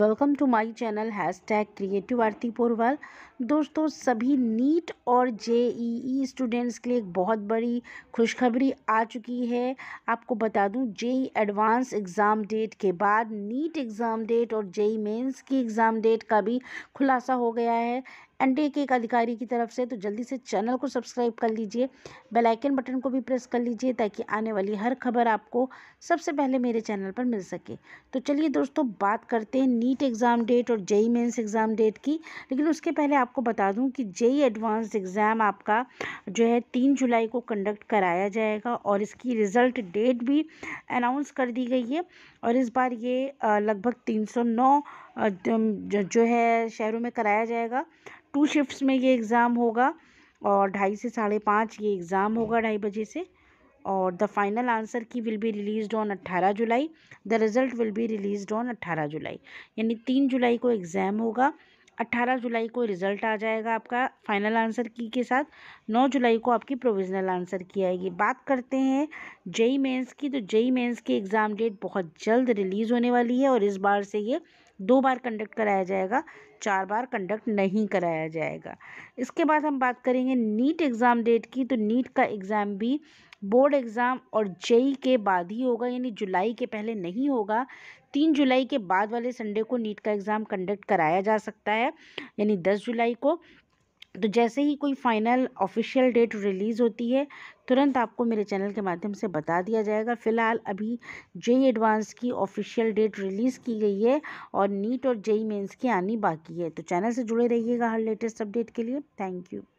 Welcome to my channel hashtag creative Aarti Porwal. दोस्तों, सभी NEET और जेईई स्टूडेंट्स के लिए एक बहुत बड़ी खुशखबरी आ चुकी है। आपको बता दूं, जेईई एडवांस एग्ज़ाम डेट के बाद नीट एग्ज़ाम डेट और जेईई मेंस की एग्ज़ाम डेट का भी खुलासा हो गया है एनडीए के एक अधिकारी की तरफ से। तो जल्दी से चैनल को सब्सक्राइब कर लीजिए, बेल आइकन बटन को भी प्रेस कर लीजिए ताकि आने वाली हर खबर आपको सबसे पहले मेरे चैनल पर मिल सके। तो चलिए दोस्तों, बात करते हैं नीट एग्ज़ाम डेट और जेईई मेंस एग्ज़ाम डेट की। लेकिन उसके पहले आपको बता दूं कि जेईई एडवांस एग्ज़ाम आपका जो है 3 जुलाई को कंडक्ट कराया जाएगा और इसकी रिज़ल्ट डेट भी अनाउंस कर दी गई है। और इस बार ये लगभग 309 जो है शहरों में कराया जाएगा। 2 शिफ्ट्स में ये एग्ज़ाम होगा और 2:30 से 5:30 ये एग्ज़ाम होगा 2:30 बजे से। और the final answer key will be released on 18 July, the result will be released on 18 July. यानी 3 जुलाई को एग्ज़ाम होगा, 18 जुलाई को रिज़ल्ट आ जाएगा आपका फाइनल आंसर की के साथ। 9 जुलाई को आपकी प्रोविजनल आंसर की आएगी। बात करते हैं जेईई मेंस की। तो जेईई मेंस की एग्ज़ाम डेट बहुत जल्द रिलीज़ होने वाली है और इस बार से ये 2 बार कंडक्ट कराया जाएगा, 4 बार कंडक्ट नहीं कराया जाएगा। इसके बाद हम बात करेंगे नीट एग्ज़ाम डेट की। तो नीट का एग्ज़ाम भी बोर्ड एग्ज़ाम और जेईई के बाद ही होगा, यानी जुलाई के पहले नहीं होगा। 3 जुलाई के बाद वाले संडे को नीट का एग्ज़ाम कंडक्ट कराया जा सकता है, यानी 10 जुलाई को। तो जैसे ही कोई फाइनल ऑफिशियल डेट रिलीज़ होती है तुरंत आपको मेरे चैनल के माध्यम से बता दिया जाएगा। फ़िलहाल अभी जेईई एडवांस की ऑफिशियल डेट रिलीज़ की गई है और नीट और जेईई मेंस की आनी बाकी है। तो चैनल से जुड़े रहिएगा हर लेटेस्ट अपडेट के लिए। Thank you.